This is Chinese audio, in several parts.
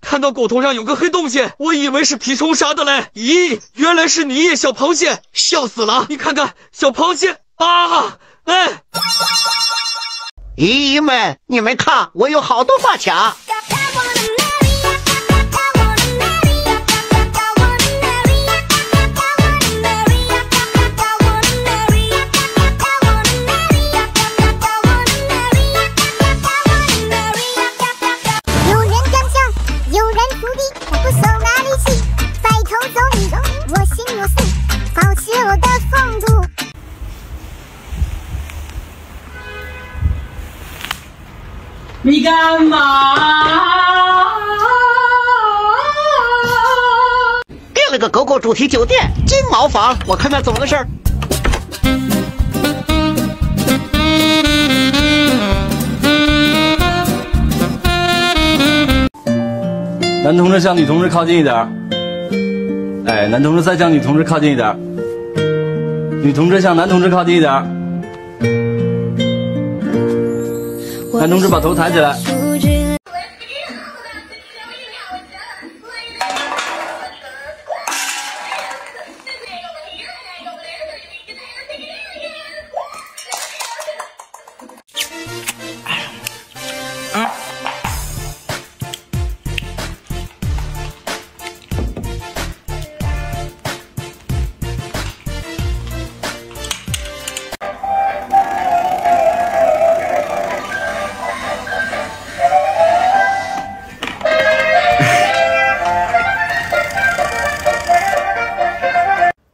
看到狗头上有个黑东西，我以为是蜱虫啥的嘞，咦，原来是你小螃蟹，笑死了！你看看小螃蟹啊，哎，姨姨们，你们看，我有好多发卡。 你干嘛？订了个狗狗主题酒店金毛房，我看看怎么个事儿。男同志向女同志靠近一点，哎，男同志再向女同志靠近一点，女同志向男同志靠近一点。 男同志把头抬起来。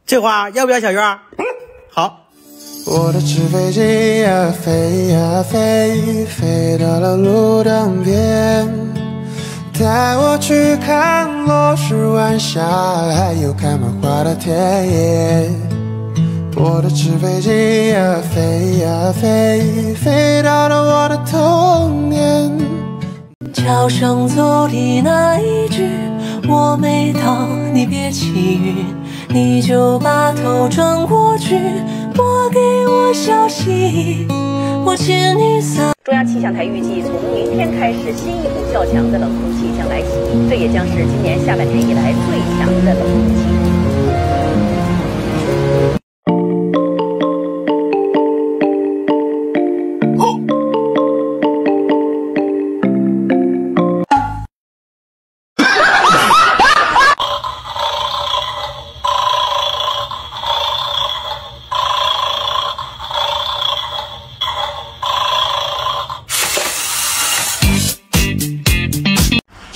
这花要不要小院？好。我的纸飞机呀飞呀飞，飞到了路灯边，带我去看落日晚霞，还有开满花的田野。我的纸飞机呀飞，飞到了我的童年。桥上走的那一句，我没到，你别起晕。 你就把头转过去，拨给我消息，我欠你三。中央气象台预计，从明天开始，新一股较强的冷空气将来袭，这也将是今年下半年以来最强的冷空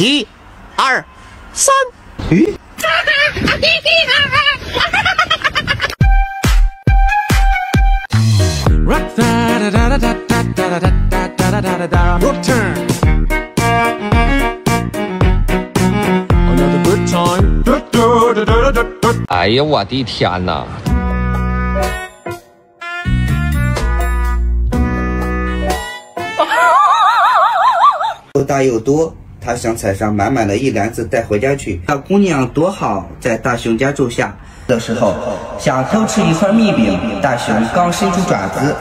一、二、三，咦？哎呀，我的天哪！ 又大又多。 他想采上满满的一篮子带回家去。小姑娘多好，在大熊家住下的时候，想偷吃一块蜜饼，大熊刚伸出爪子。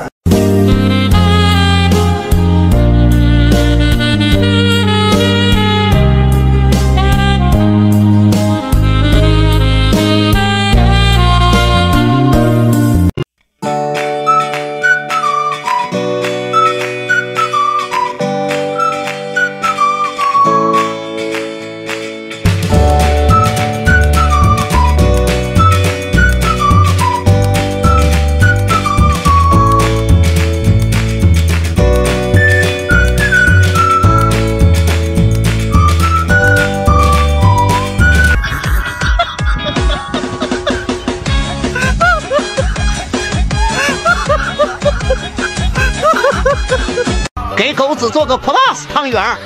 给狗子做个 plus 汤圆儿。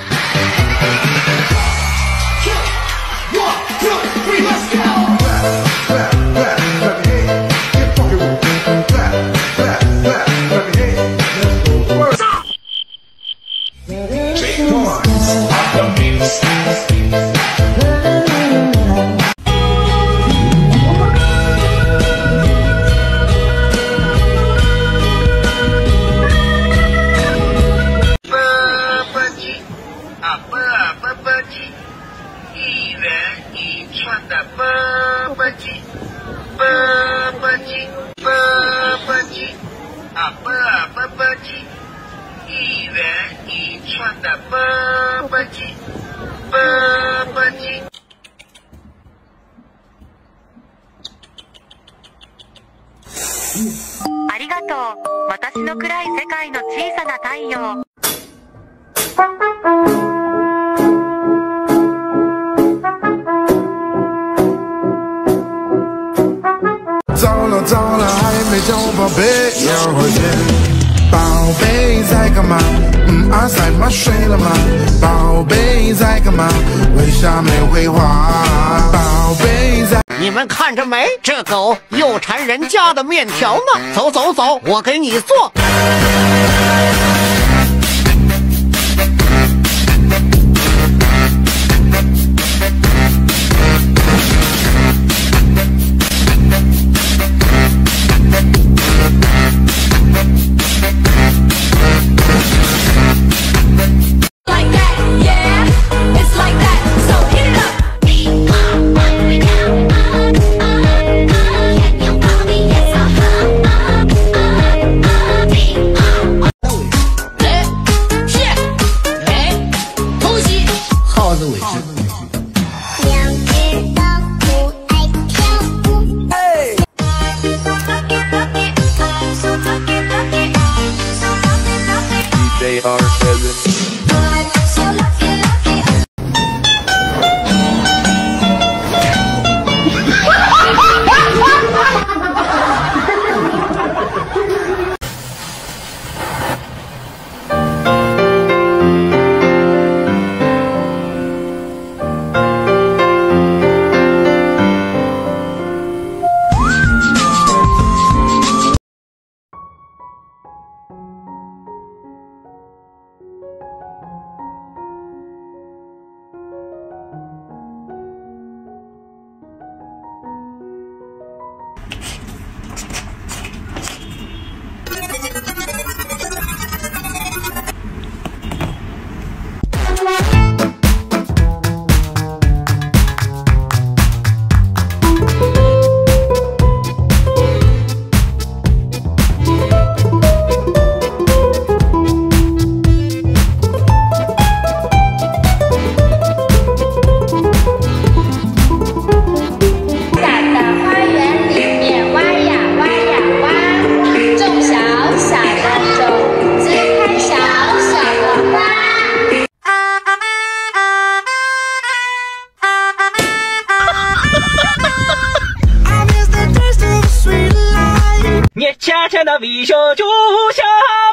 串的啵啵唧，啵啵唧，啵啵唧，啊啵啵啵唧，一元一串的啵啵唧，啵啵唧。ありがとう。私の暗い世界の小さな太陽。糟了糟了，还没叫我宝贝，要回见。宝贝在干嘛？阿塞妈睡了吗？宝贝在干嘛？为啥没回话？宝贝在。你们看着没？这狗又馋人家的面条呢。走走走，我给你做。那微笑就像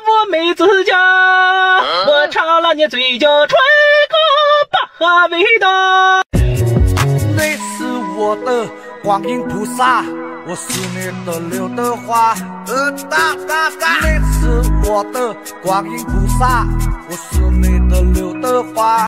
我妹子家，我尝了你嘴角唇膏把味道。你是我的观音菩萨，我是你的刘德华。哒哒哒，你是我的观音菩萨，我是你的刘德华。